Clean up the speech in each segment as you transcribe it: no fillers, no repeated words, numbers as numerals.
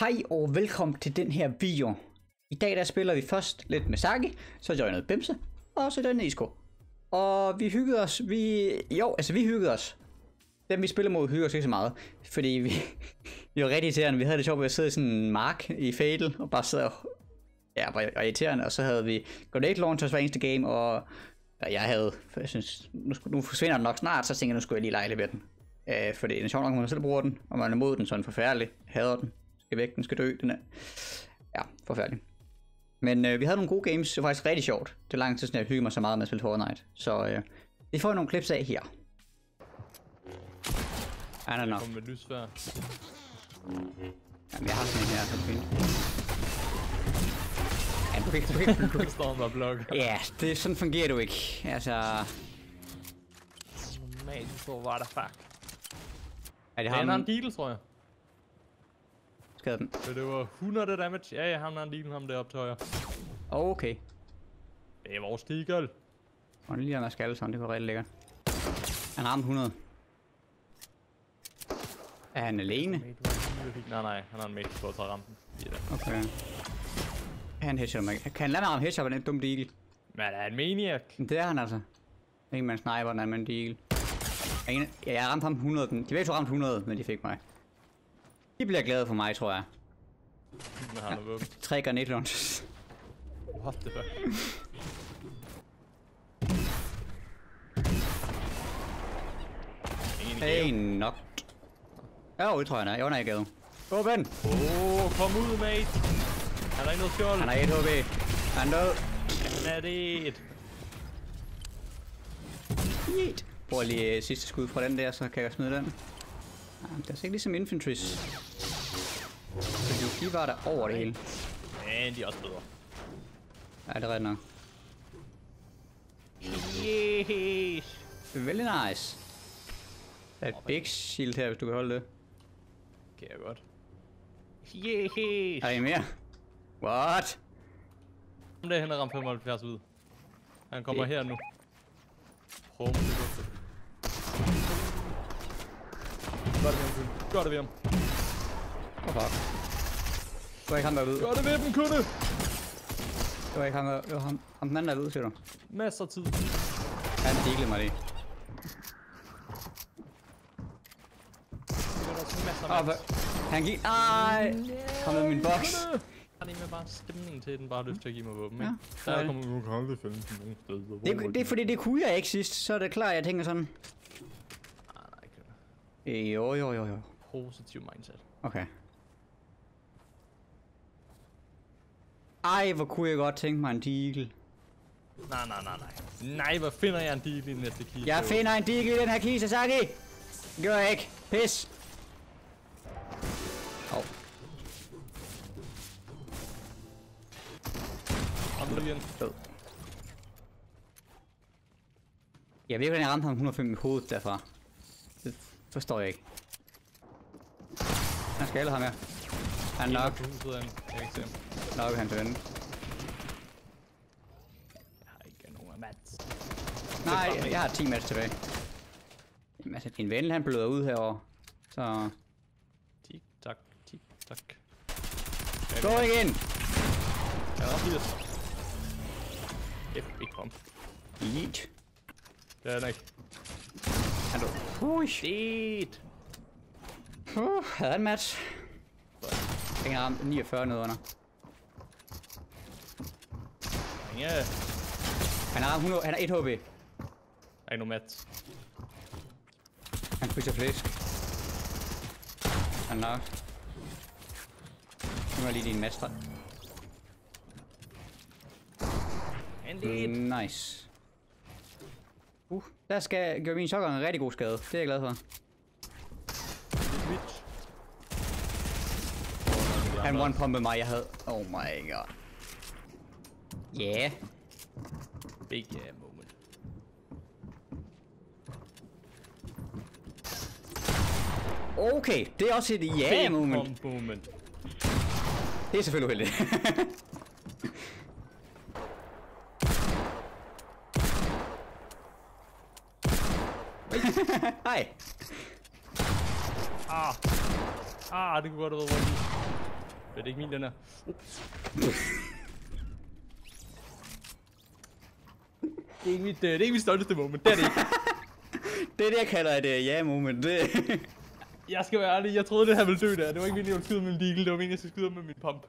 Hej og velkommen til den her video. I dag der spiller vi først lidt med Sagi, så joinede Bimse, og så joinede Isko. Og vi hyggede os, vi hyggede os. Dem vi spiller mod hyggede os ikke så meget, fordi vi var rigtig irriterende. Vi havde det sjovt ved at sidde i sådan en mark i Fatal, og bare sidde og irriterende. Og så havde vi grenade launchers hver eneste game, og jeg synes, nu forsvinder den nok snart, så tænkte jeg, nu skulle jeg lige lege lidt med den. For det er en sjov nok, man selv bruger den, og man er mod den sådan forfærdelig, hader den. Væk, den skal dø, den er forfærdelig. Men vi havde nogle gode games, det var faktisk rigtig sjovt. Det er lang tid siden jeg hyggede mig så meget med at spille Fortnite. Så vi får nogle klips af her. Han er nok. Med lysvær. Jamen jeg har sådan en her, så fint. Ja, du kan ikke. Står med blok. Ja, det, sådan fungerer du ikke. Altså... Man, du tror, what the fuck. Ja, det har en deal, tror jeg. Den. Så det var 100 damage. Ja, jeg har en lille ham deroppe til højre. Okay. Det er vores deagle. Og lige at maske alle sammen, det var rigtig lækkert. Han ramte 100. Er han alene? Nej, han har en mate på at ramme den. Okay. Han headshot mig. Kan han lade mig ramme headshot med den dumme deagle? Men han er en maniac. Det er han altså. Ingen man sniper, den er med en deagle. Ja, jeg ramte ham 100. De ved, at du ramte 100, men de fik mig. De bliver glade for mig, tror jeg. Ja, 3 granate launchers. What the fuck? En nok. Ja, det tror jeg, han er. Jeg var ikke gade. Åben! Åh, kom ud, mate! Han er ikke noget skjold. Han har 1 HP. Han er død. Han er det. Yeet! Prøv lige sidste skud fra den der, så kan jeg smide den. Ah, det er altså ikke ligesom infantries. Så de var der over det hele. Men de er også bedre. Ja, det er ret nok. Yes. Veldig nice. Der er et big shield her, hvis du kan holde det. Kan jeg godt. Yes. Er I mere? What? Om det er henne ramt 75 ud. Han kommer her nu. Prøv at gør det ved ham. Åh, fuck. Det var ikke ham, der lød. Gør det ved dem, kunde! Det var ikke ham, der... Det var ham. Om den anden, der lød, siger du. Masser af tid. Han deglede mig lige. Han gik... Ej! Kom med min boks. Han er med bare stemningen til, den bare lyst til at give mig våben, ikke? Ja, der kommer du aldrig finde den nogen sted. Det er fordi, det kunne jeg ikke sidst. Så er det klart, jeg tænker sådan... Jo. Positiv mindset. Okay. Ej, hvor kunne jeg godt tænke mig en deagle. Nej. Nej, hvor finder jeg en deagle i den næste kiste? Jeg finder en deagle i den her kiste, Sagi! Det gør jeg ikke. Pis! Åh. Jeg ved ikke, hvordan jeg ramte ham 105 i hovedet derfra. Forstår jeg ikke. Han skal alle ham her. Han er nok. Nok han til vende. Jeg har ikke nogen af mats. Nej, jeg har 10 mats tilbage. Jamen altså, din ven han bløder ud herovre. Så... Tik tak, tik tak. Gå igen! Jeg er også ikke kom. Yeet. Det er den ikke. Han død. Ui, shit. Havde en match. Ingen arm, 49 nede under. Ingen. Han har 100, han har 1 HP. Der er ikke nogen match. Han spiser flæsk. Han nok. Nu er lige din match. Nice. Der skal gøre min shotgun en rigtig god skade. Det er jeg glad for. Han one pumpede mig, jeg havde... Oh my god. Yeah. Big yeah moment. Okay, det er også et yeah moment. Det er selvfølgelig uheldigt. Hej! Ah, det kunne godt have været Det er ikke min, den her. Det er ikke mit, stolteste moment, det er det ikke. Det er det, jeg kalder et ja-moment. Jeg skal være ærlig, jeg troede, det her ville dø der. Det var ikke min, jeg ville skyde med min deagle, det var min, jeg skulle skyde med min pump.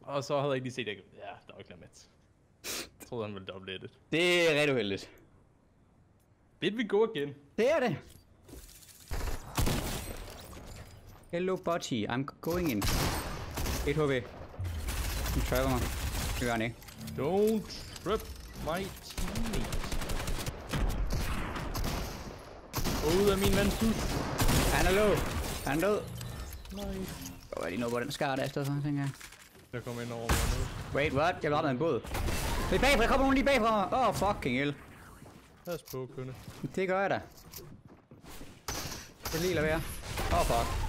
Og så havde jeg ikke lige set, at ja, der var ikke klar match. Jeg troede, han ville doble det. Det er ret uheldigt. Bid vi går igen. Det er det. Hello, buddy. I'm going in. 1 HP. Du trapper mig. Det gør han ikke. Don't trap my teammate. Ud af min mands hus. Han er low. Han er død. Nej. Jeg var lige nået på den skar der i stedet for, tænker jeg. Jeg kommer ind over mig. Wait, what? Jeg blev ramt af en båd. Det er bagfra. Der kommer nogen lige bagfra mig. Åh, fucking hell. Pas på, kønne. Det gør jeg da. Det ligner være. Åh, fuck.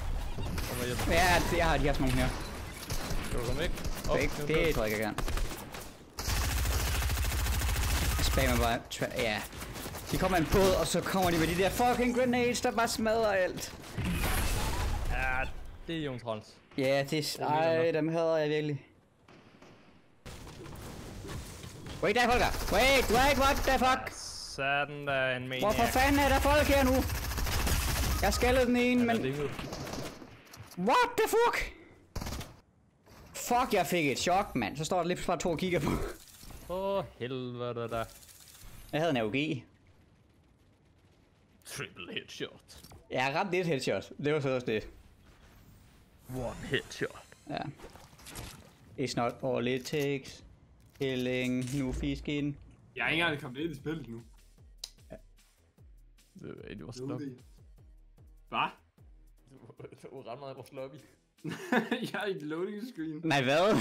Ja, jeg har de her små her. Skal du komme væk? Det tror jeg ikke, jeg kan. Spammer bare. Ja. De kommer en båd, og så kommer de med de der fucking grenades, der bare smadrer alt. Ja, det er jo en trans. Ja, det er... Ej, dem hader jeg virkelig. Wait, der er folk her. Wait, what the fuck? Sådan der en maniac. Hvorfor fanden er der folk her nu? Jeg skaldede den ene, men... What the fuck? Fuck, jeg fik et chok, mand. Så står der lidt fra 2 og kigger på. Åh, helvede da. Jeg havde en AUG. Triple headshot. Jeg ramte et headshot. Det var så også det. One headshot. Ja. It's not all it takes. Killing. Nu fisk ind. Jeg er ikke engang kommet ind i spillet nu. Ja. Det var stop. Hvad? Det var ret meget af vores lobby. Jeg er i loading screen. Nej, hvad?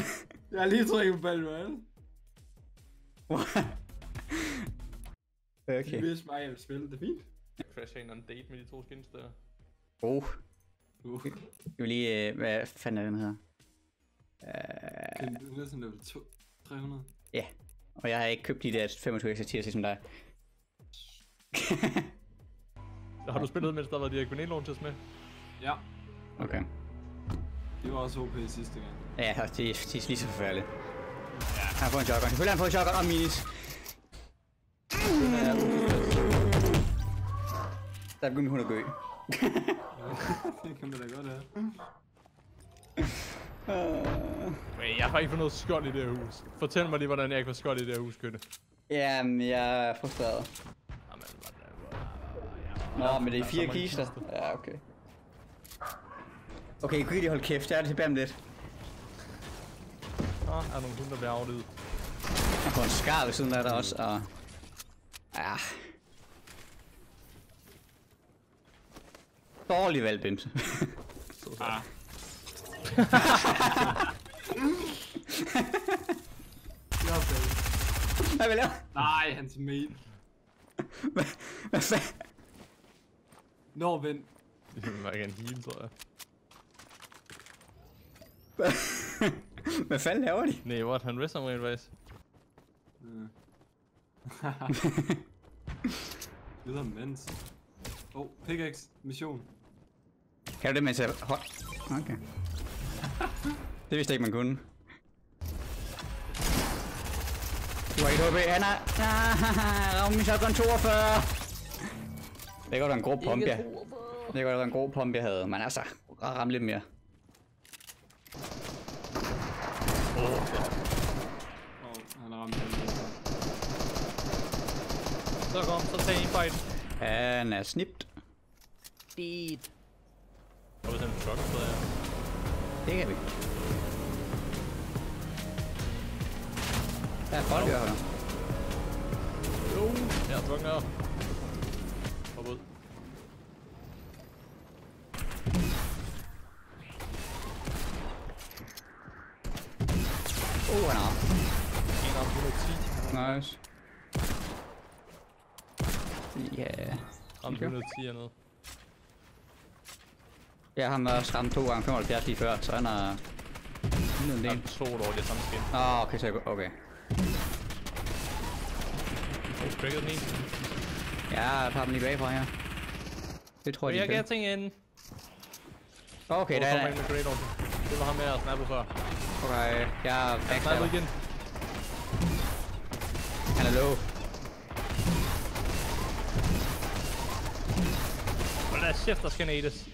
Jeg har lige trykket på Battle Royale. Okay. Jeg vidste bare, jeg ville spille. Det er fint. Jeg crasher en date med de 2 skins der. Jeg vil lige... Hvad fanden er den her? Du er sådan level 300. Ja. Og jeg har ikke købt de der 25 ekstra som dig. Har du spillet, mens der var de her launches med? Ja. Okay. Det var også OP sidste gang. Ja, det er lige så forfærdeligt. Ja. Han har fået en shotgun. Selvfølgelig har han fået en shotgun og minis. Der begyndte hun at gø. Det kan man da godt have. Jeg har ikke fået noget skjold i det her hus. Fortæl mig lige, hvordan jeg ikke var skjold i det her hus, Kønne. Jamen, jeg er frustreret. Nå, men det er 4 kister. Ja, okay. Okay, gud, de holdt kæft. Jeg er det tilbage om lidt. Nå, er nogle hunde, der bliver afledet. Jeg får en skar ved siden af der også, og... Ja. Dårlig valg, Bimse. Ah. Hvad vil jeg? Nej, han til min. Hvad fanden? Nå, vent. Det vil bare gerne heal, tror jeg. Hvad fanden laver de? Nej, what? Han rester mig en race. Det er mens. Oh, pickaxe. Mission. Kan du det, mens jeg... Okay. Det vidste jeg ikke, man kunne. Du har 1 HP. Han er... Ravn min shotgun 42. Det er godt, at en grå pump, jeg... Det er godt, at en grå pump, jeg havde. Men altså, ramme lidt mere. Så kom, så tag en fight. Han er snippet. Deed. Hvor er det en truck, så er det kan vi. Der er folk, jeg har. Jo, jeg er trucken her. Hop ud. Oh, han er op. En op, 110. Nice. Ja. Ramt 110 hernede. Ja, han var ramt 2 gange 75 lige før, så han er... Jeg har 2 dårlige samme skin. Åh, okay, så jeg går... Okay. Har du cracket den i? Ja, jeg tager dem lige bagfra her. Det tror jeg, de er fælde. We're getting in. Okay, der er... Det var ham jeg snappede før. Okay, jeg snappede igen. Han er low. Hold da kæft, der skal nades.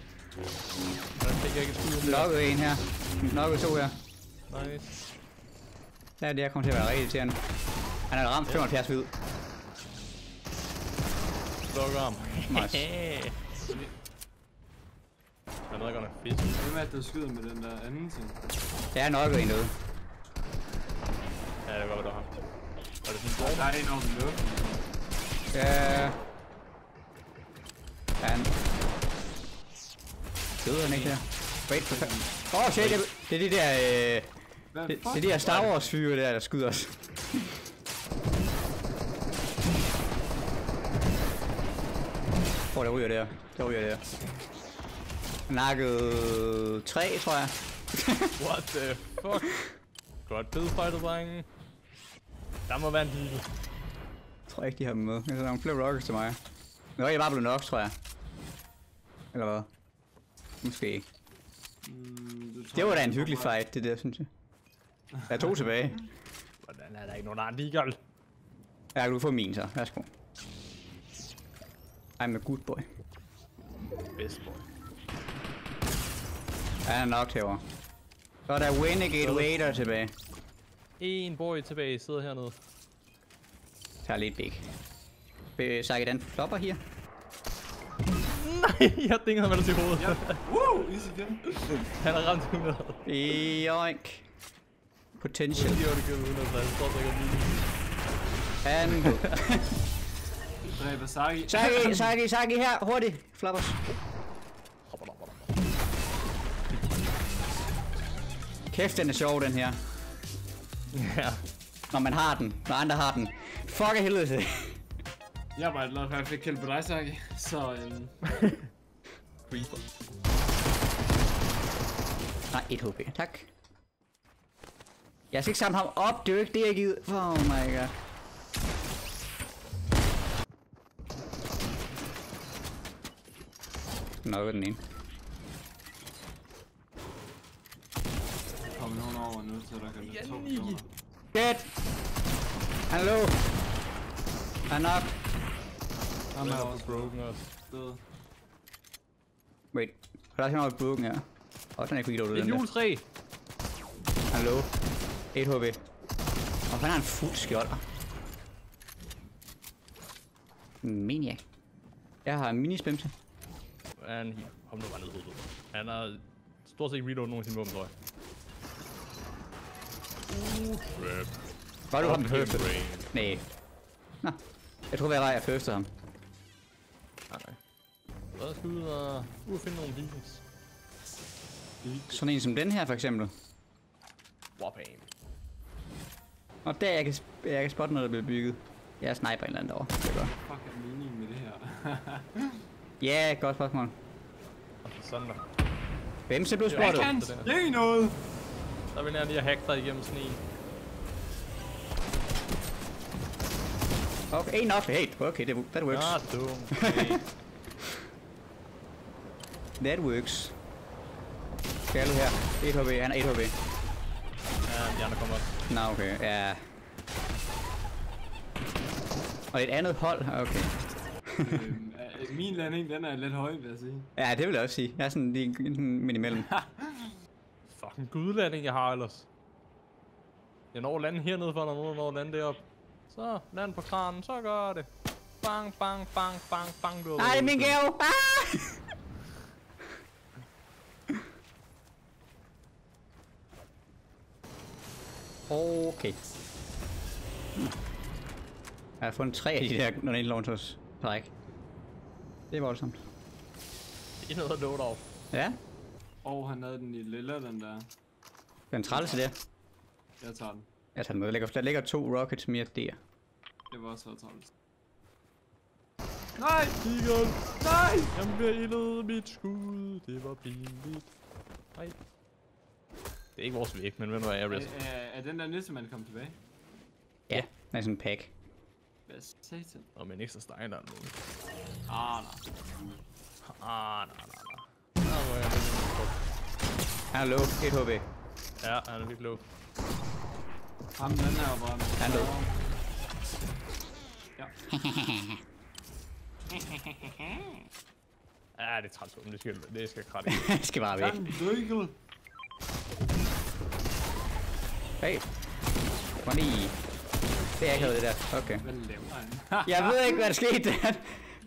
Der fik jeg ikke et skud. Knokkede en her. Knokkede to her. Nice. Der er det, jeg kommer til at være rigtig irriterende. Han har ramt 75 hvid. Sluk ham. Nice. Jeg ved ikke, om det er fedt. Hvem er det, der skyder med den der anden ting? Jeg er nok en derude. Ja, det var godt, der ham. Var det sådan en borg? Der er en over den løften. Ja. Han. Døde han ikke der? Wait for fanden. Åh, shit, det er de der, det er de der Star Wars fyre der, der skyder os. Åh, der ryger der. Der ryger der. Nakket 3, tror jeg. What the fuck? Godt bedfightet, drenge. Der må være en lille. Jeg tror ikke, de har dem med. Der er nogle flere rockers til mig. Nå, jeg er bare blevet nok, tror jeg. Eller hvad? Måske ikke. Det var da en hyggelig fight, det der, synes jeg. Der er to tilbage. Hvordan er der ikke nogen andre eagle? Jeg kan få min, så. Værsgo. I'm a good boy. Best boy. Ja, han er nok herovre. Så er der Renegade Wader tilbage. En boy tilbage, sidder hernede. Jeg tager lidt big. Sagi, den flopper her. Nej, jeg dingede ham ellers i hovedet. Wow, easy game. Han har ramt 100. Joink. Potential. Han dræber Sagi. Sagi her, hurtigt. Floppers. Kæft, den er sjov, den her. Ja. Når man har den. Når andre har den. Fuck af helvede. Jeg var bare glad for, at jeg fik kældt på dig, Sagi. Så Creeper. Nej, 1 HP. Tak. Jeg skal ikke samle ham op. Det er jo ikke det, jeg givet. Oh my god. Nå, den ene. Over nu, så der kan det 2 personer. Shit! Han er low! Han er op! Han er også broken også. Wait, der er sådan noget broken her. Åh, den er ikke reloadet den der. Et juletræ! Han er low. 1 HP. Hvor fanden har han fuld skjolder? Maniac. Jeg har en mini-spimse. Han kom nu bare ned hovedet. Han har stort set ikke reloadet nogen af sine våben, tror jeg. Var du ham første? Næh. Nå. Jeg tror, jeg første ham. Nej. Hvad skal vi ud og finde nogle deals? Sådan en som den her, for eksempel. Wappan. Og der, jeg kan spotte noget, der bliver bygget. Jeg sniper en eller anden derovre. Fuck, er meningen med det her? Ja, yeah, godt spørgsmål. Bimse blev spottet. Jeg kan ikke noget! Der vil jeg lige at hacke dig igennem sådan en. Okay, enough hate. Okay, that works. Not dumb. Okay. That works. Kaldet her. 1 HP, han er 1 HP. Ja, de andre kommer op. Nå, okay, ja. Og et andet hold, okay. Min landing, den er lidt høj, vil jeg sige. Ja, det vil jeg også sige. Jeg er sådan lige midt imellem. Fucking gudlanding jeg har ellers. Jeg når landen hernede for, når nogen når landen derop. Så land på kranen, så gør det. Bang, bang, bang, bang, bang. Nej, det er min gave. Ah! Okay. Jeg har fundet 3 af de der, når en lånt hos Parik. Det er voldsomt. Det er noget at nå deroppe. Ja. Han havde den i lilla, den der. Den trælse der. Jeg tager den. Jeg tager den med. Der ligger 2 rockets mere der. Det var også så trælse. Nej! Eagle! Nej! Jeg bliver ildet mit skud. Det var pinligt. Nej. Det er ikke vores væg, men hvem var jeg risk? Er den der nissemand kommet tilbage? Ja, den er sådan en pack. Hvad satan? Og med en ekstra stein der er nogen. Ah, nej. Ah, nej, nej, nej. Ah, hvor er det? Han er low. 1 HP. Ja, han er virkelig low. Ham den her var bare... Han er low. Ja. Ja, det er træt om. Det skal kratte. Det skal bare væk. Hey. Kom lige. Det er ikke det der. Okay. Hvad laver han? Jeg ved ikke, hvad der skete der.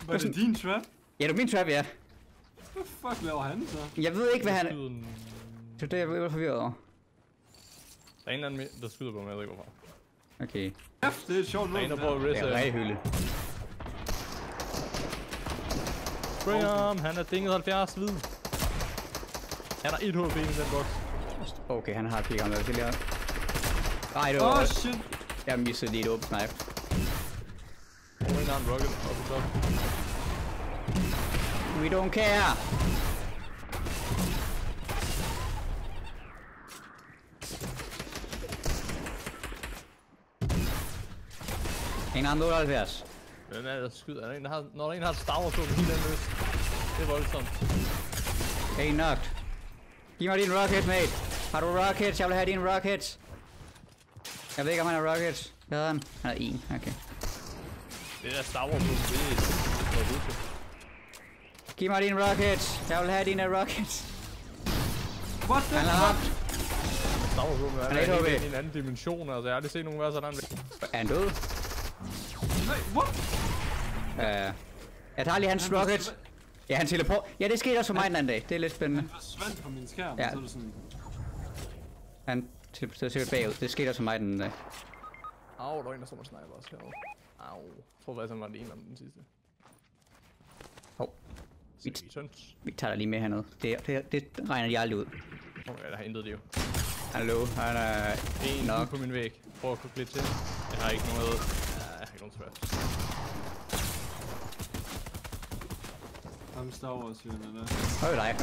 Var det din trap? Ja, det er min trap, ja. Hvad fuck laver han så? Jeg ved ikke, hvad han... Det er det, jeg blev forvirret over. Der er en eller anden, der skyder på mig, jeg ved ikke hvorfor. Okay. F, det er et sjovt noget. Der er en, der er ræghylde. Bring om, han er dinget 70 hvid. Han har 1 HP i den boks. Okay, han har et pik om det, det lige her. Åh, shit! Jeg missede lige et åbent snipe. Bring on rocket, op og top. We don't care! En anden 78. Hvem er det, der skyder? Er der en, der har... Når der en har et stavre, så er det helt andet løs. Det er voldsomt. Hey, knocked. Giv mig din rocket, mate. Har du rockets? Jeg vil have dine rockets. Jeg ved ikke, om han har rockets. Hvad havde han? Han havde en, okay. Det der stavre, det er... Giv mig dine rockets. Jeg vil have dine rockets. What the fuck? Han er helt i en anden dimension, altså. Jeg har aldrig set nogen være sådan. Er han død? Nej, what? Jeg tager lige hans rocket. Ja, han teleport. Ja, det skete også for mig den anden dag. Det er lidt spændende. Han forsvandt på min skærm, ja. Så er det sådan... Han teleporterede sikkert bagud. Det skete også for mig den anden dag. Au, der er en, der står og sniper også herovre. Au. Jeg tror faktisk, han var den ene om den sidste. Hov. Vi tager dig lige med hernede. Det regner de aldrig ud. Okay, der har intet liv. Han er low. Han er... En nok på min væg. Prøv at kunne klippe til. Jeg har ikke noget... I'm Star Wars here, man. Høj dig.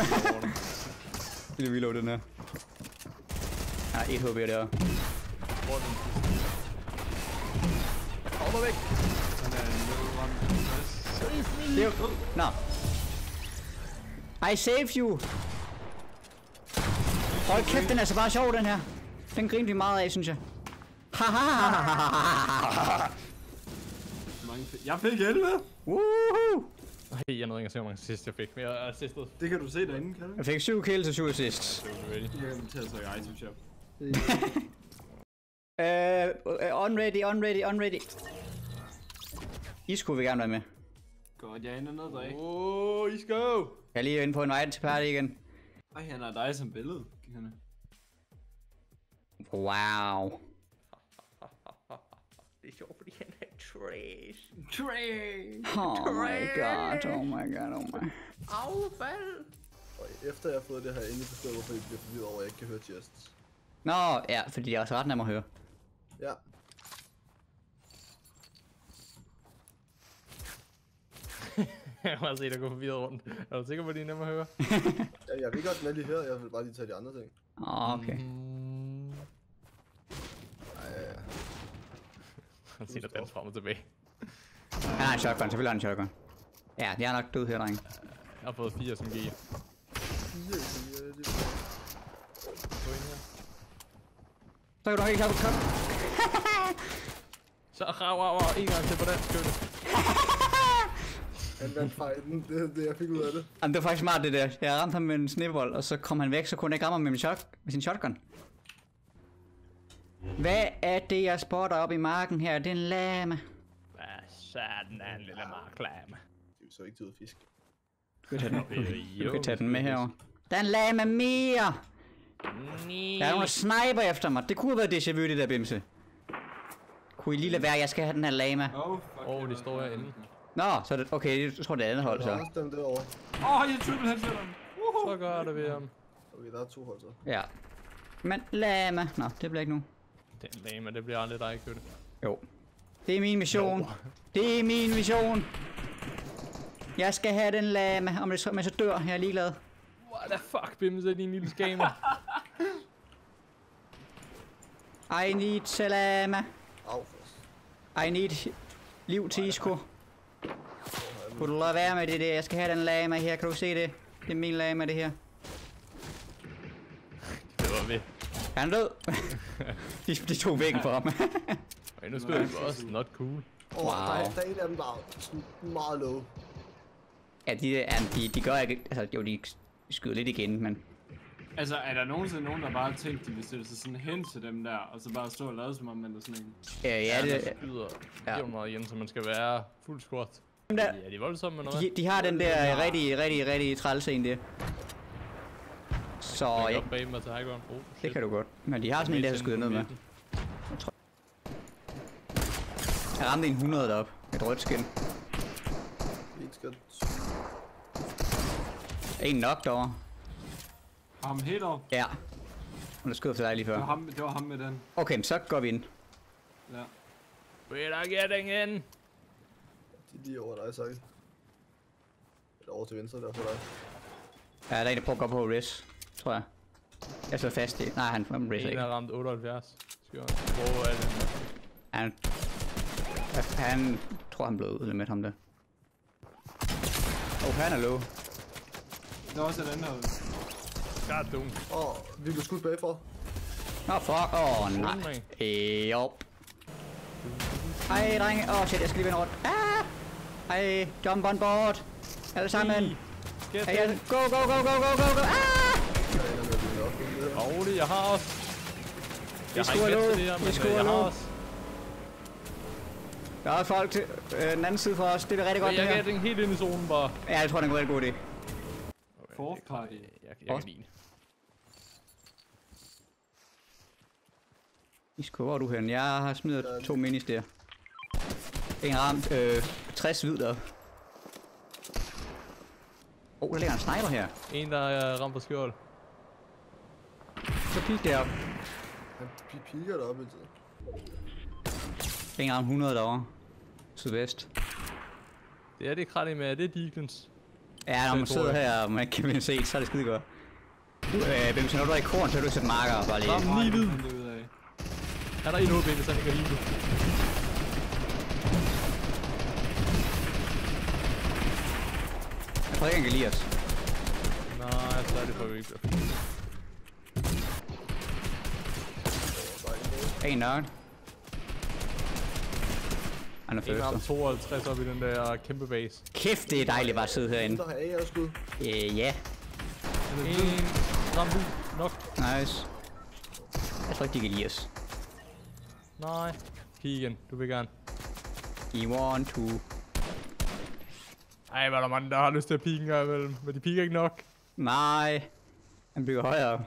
Vil jeg reload den her? Ah, 1 HP derovre. Kom væk! Nå. I saved you! Hold kæft, den er så bare sjov, den her. Den griner vi meget af, synes jeg. Hahaha! Jeg fik 11! Woohoo! Hey, jeg nåede ikke at se, hvor mange assists jeg fik, men jeg assistet. Det kan du se derinde, kan du? Jeg fik 7 kills og 7 assists. Jeg kan tage sig i item shop. Unready. I skulle vi gerne være med. Godt, jeg ender ned der, ikke? I skal! Jeg er lige inde på en vej til party igen. Ej, han har dig som billede. Wow. Det er sjovt, fordi han er trash. Oh my god. Affald. Og efter jeg har fået det her endelig forstået, hvorfor I bliver forvirret over, at jeg ikke kan høre chests. Nå, ja, fordi det er også ret nemt at høre. Ja. Jeg har bare set dig gå forvirret rundt. Er du sikker på, at de er nemme at høre? Ja, jeg vil godt den er lige her, jeg vil bare lige tage de andre ting. Okay. Han siger der frem og tilbage. Han har en shotgun, selvfølgelig har han en shotgun. Ja, jeg er nok død her, drenge. Jeg har fået 4 som G. Så kan du nok ikke have kom. Så rav, en gang til på den, køb det. Han vandt fejlen, det er det, jeg fik ud af det. Jamen, det var faktisk smart det der. Jeg ramte ham med en snebold, og så kom han væk, så kunne jeg ikke ramme ham med sin shotgun. Hvad er det, jeg spotter op i marken her? Det er en lama. Hvad sådan er en lille marklama? Det er så ikke til at fisk. Du kan tage den med herovre. Der er en lama mere! Der er nogen, der sniper efter mig. Det kunne have været déjà vu, det der bimse. Kunne I lige lade være, jeg skal have den her lama? Det står herinde. Nå, så det, okay, jeg tror det er andet hold så. Jeg triple headshot ham. Så gør det ved ham. Okay, der er 2 hold så. Ja. Men lama. Nå, det bliver ikke nu. Den lama, det bliver aldrig dig, kød. Jo. Det er min mission. No. Det er min mission. Jeg skal have den lama, men så dør. Jeg er ligeglad. What the fuck, Bimse, din lille scammer. I need salama. I need liv til Isko. Kunne du lade være med det der? Jeg skal have den lama her, kan du se det? Det er min lama, det her. vi. Han død. De tog væggen på ham. Men nu skød vi også. Not cool. Wow. Der er en af dem, der er meget low. Ja, de gør ikke... Altså, jo, de skyder lidt igen, men... Altså, er der nogensinde nogen, der bare tænkte, de ville stille sig sådan hen til dem der, og så bare stå og lade som om, man er sådan en... Ja, det... Der skyder jo meget igen, så man skal være fuld squat. Der, ja, de er voldsomme, eller hvad? De har den der rigtig trælscene, det. Så ja. Det kan du godt. Men de har sådan en, der har skudt ned med. Jeg ramte en 100 derop. Et rødt skin. En nok derovre. Ham helt op? Ja. Hun er skudt til dig lige før. Det var ham med den. Okay, så går vi ind. Ja. We're getting in. De er lige over dig, Sagi. Eller over til venstre, der for dig. Ja, der er en, der prøver at gå på res, tror jeg. Jeg sidder fast i. Nej, han rammer res ikke. En har ramt 78. Skøren. Hvor er det? Han tror, han blev ud med ham der. Åh, han er low. Der er også et andet herude. God damn. Åh, vi blev skudt bagfra. Nå, fuck. Åh, nej. Jo. Ej, drenge. Åh, shit, jeg skal lige vende rundt. Ej, jump on board. Alle sammen. Go. Rolig, jeg har også. Jeg har ikke været til det her, men jeg har også. Der er folk til den anden side for os. Det er rigtig godt det her. Jeg kan den helt ind i zonen bare. Ja, jeg tror, det er en rigtig god idé. Fourth party. Jeg kan lide. Isko, hvor er du hen? Jeg har smidt 2 minis der. En ramt 60 videre. Åh, der ligger en sniper her. En, der er ramt på skjold. Så pik derop. Han piker derop hele tiden. En ramt 100 derovre. Sydvest. Det er det kratte med, det er Deacons. Ja, når man sidder her, og man ikke kan se, så er det skide godt. Bimse, når du er i korn, så er du sætte marker bare lige. Ramt lige vid. Han er i hovedbinde, så han kan lide. Jeg tror ikke, han kan lide os. Nej, så er det for vi ikke. En nørd. Han er første. En 52 op i den der kæmpe base. Kæft, det er dejligt bare at sidde herinde. Der har A også skud. Ja. En rambu. Nok. Nice. Jeg tror ikke, de kan lide os. Nej. Pige igen, du vil gerne. I 1, 2. Ej, hvad er der mange, der har lyst til at pike engang imellem, men de piker ikke nok. Nej, han bygger højere op.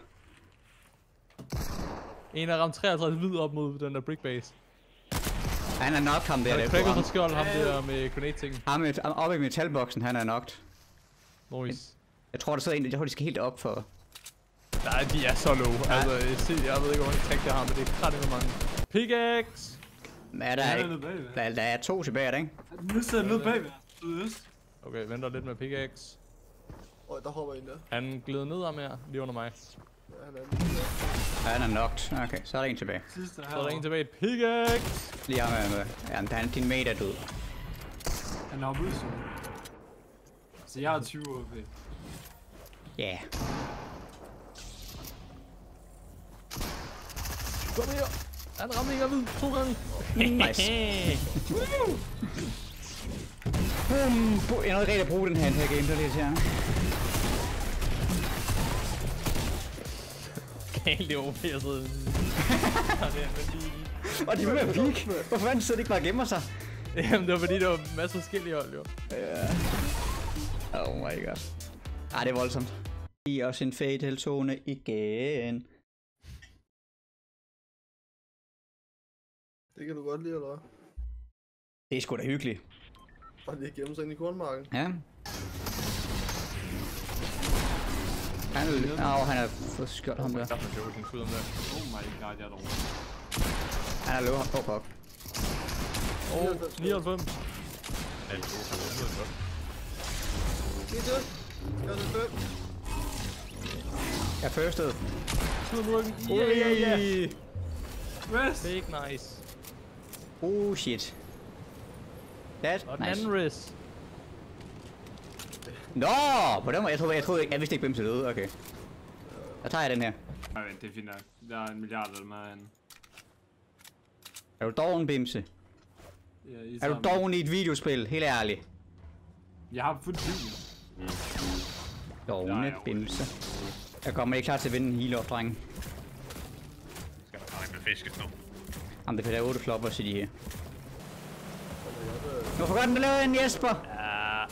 En har ramt 33 hvid op mod den der brickbase. Han er nok ham der, der på ham. Skjold, ham der med granatingen. Ham oppe i metalboksen, han er nokt. Nice. Jeg tror, der sidder en, jeg tror, de skal helt op for... Nej, de er så low. Ja. Altså, jeg ved ikke, hvor mange træk jeg har, men det er kratte med mange. Pickaxe! Er der, ikke? Der er 2 tilbage, er der ikke? Nu sidder han nede bagved. Okay, venter lidt med pickaxe. Der hopper en der. Han glider ned om her, lige under mig. Ja, han er knocked. Okay, så er der en tilbage. Så er der en tilbage. Pickaxe! Lige om med. Ja, han, din mate er død. Han har ud, så. Så jeg har 20 OP. Ja. Kom her! Han rammer ikke ud 2 gange. Nice. Jeg er ikke rigtig at bruge den her game, der lidt her. Galt det OP, jeg sidder. Og de var med at peak. Hvorfor fanden sidder de ikke bare og gemmer sig? Jamen det var fordi, der var masser af forskellige hold, jo. Ja. Oh my god. Ej, det er voldsomt. I os en fatalzone igen. Det kan du godt lide, eller hvad? Det er sgu da hyggeligt. Bare lige at gemme sig ind i kornmarken. Ja. Han har fået skjort ham der. Oh my god, jeg er derovre. Han har løbet ham på. Åh, 99. Ja, det er godt. Jeg er firsted. Yay! Rest! Det er ikke nice. Oh shit. Og nice. Den anden risk. Nåååååh, på den måde, jeg troede ikke, jeg vidste ikke hvem til døde, okay. Så tager jeg den her. Nej, det er fint nok. Der er en milliard af dem herinde. Er du doven, Bimse? Ja, er du doven i et videospil? Helt ærligt. Jeg har fuldt tvivl. Dovne, Bimse. Jeg kommer ikke klar til at vinde en heal op, drenge. Skal der bare ikke fiskes nu? Jamen, det kan lave 8 klopper, siger de her. Hvorfor gør den det en Jesper? Ja.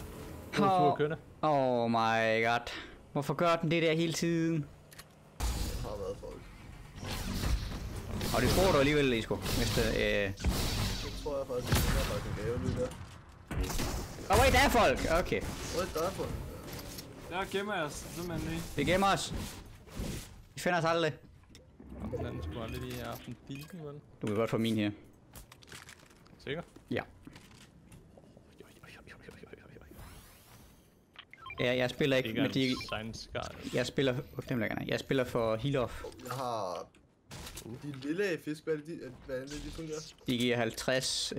Oh my god. Hvorfor gør den det der hele tiden? Det har været folk. Og det tror du alligevel, Lesko. Det tror jeg faktisk, at der var en gave lige der. Åh, wait, der er folk! Okay. Wait, der er folk. Der gemmer jeg os, simpelthen lige. Vi gemmer os. Vi finder os aldrig. Den skulle aldrig lige have haft en bilken, vel? Du kan godt få min her. Sikker? Ja. Ja, jeg spiller ikke med de... Jeg spiller... Jeg spiller for heal-off. Jeg har... De lille fisk, hvad er det, de fungerer? De giver 50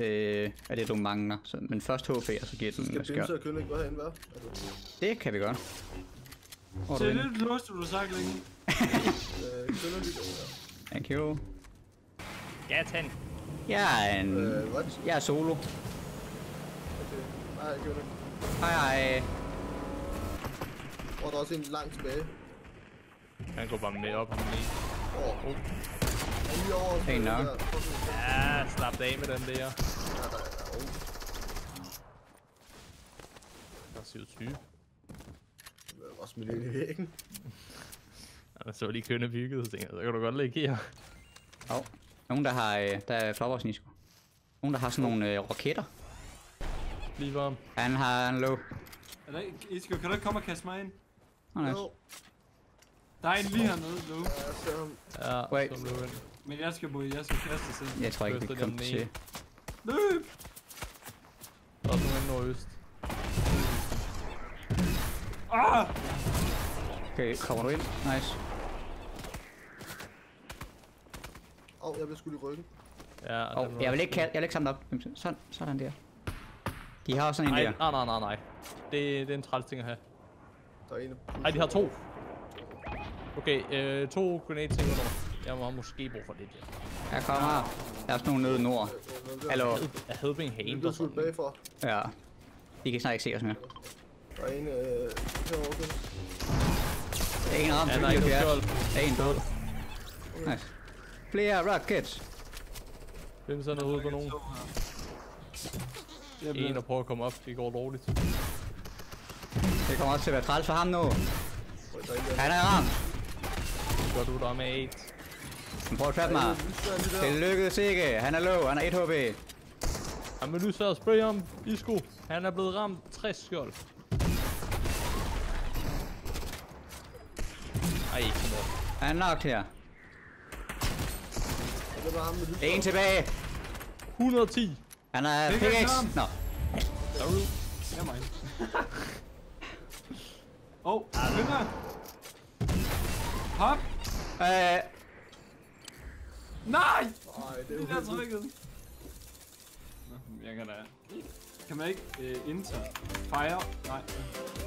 af det, du mangler. Så, men først HP, og så giver den skørt. Skal Bimse og Kølle ikke bare herinde, altså... Det kan vi godt. Se, det er lidt lust, du har sagt længe. Kølle og Kølle. Thank you. Jeg er Jeg er solo. Okay. Nej, Kølle. Hej. Og der er også en langt tilbage. Han går bare med op og ned. Hey, no. Ja, slap af med den der. Ja, der er 27. Det var også smidt ind i væggen. Jeg så lige kønne bygget, så tænker jeg, så kan du godt lægge her. Au. Nogen der har, der er floppersnisko. Nogen der har sådan nogle raketter. Lige varm. Han har en low. Isko, kan du ikke komme og kaste mig ind? Nej. No. Der er en lige hernede, Lou. Ja, wait. Men jeg skal bruge, jeg skal kaste os ind. Jeg tror ikke, det kommer til. Løb! Der er også nogen nordøst. Ah! Okay, kommer du ind? Nice. Åh, jeg blev skudt i ryggen. Ja, jeg vil ikke samle op. Sådan der. De har også sådan en der. Nej. Det er en træls ting at have. Der er en. Nej, de har to. Okay, to grenades ting under. Jeg må måske bruge for det der. Jeg kommer her. Der er også nogen nede i nord. Hallo. Jeg havde bedt en hane. Du er skudt bagfra. Ja. De kan snart ikke se os mere. Der er en herovre. Der er en ramt. Der er en død. Nice. Flere rockets. Hvem så noget på nogen? En, der prøver at komme op. Det går dårligt. Det kommer også til at være træls for ham nu. Han er ramt. Godt ud, der er med 8. Han prøver at trappe mig. Det lykkedes ikke. Han er low. Han er 1 HP. Han vil nu så at spray om. Isko. Han er blevet ramt. 60 skjold. Ej, ikke så godt. Han er nok her. En tilbage. 110. Han er pickaxe! Nå. Sorry. Det er mig. Åh, hvem er? Hop! Nej! Det er trykket. Nå, jeg kan da... Kan man ikke... Enter... Fire... Nej.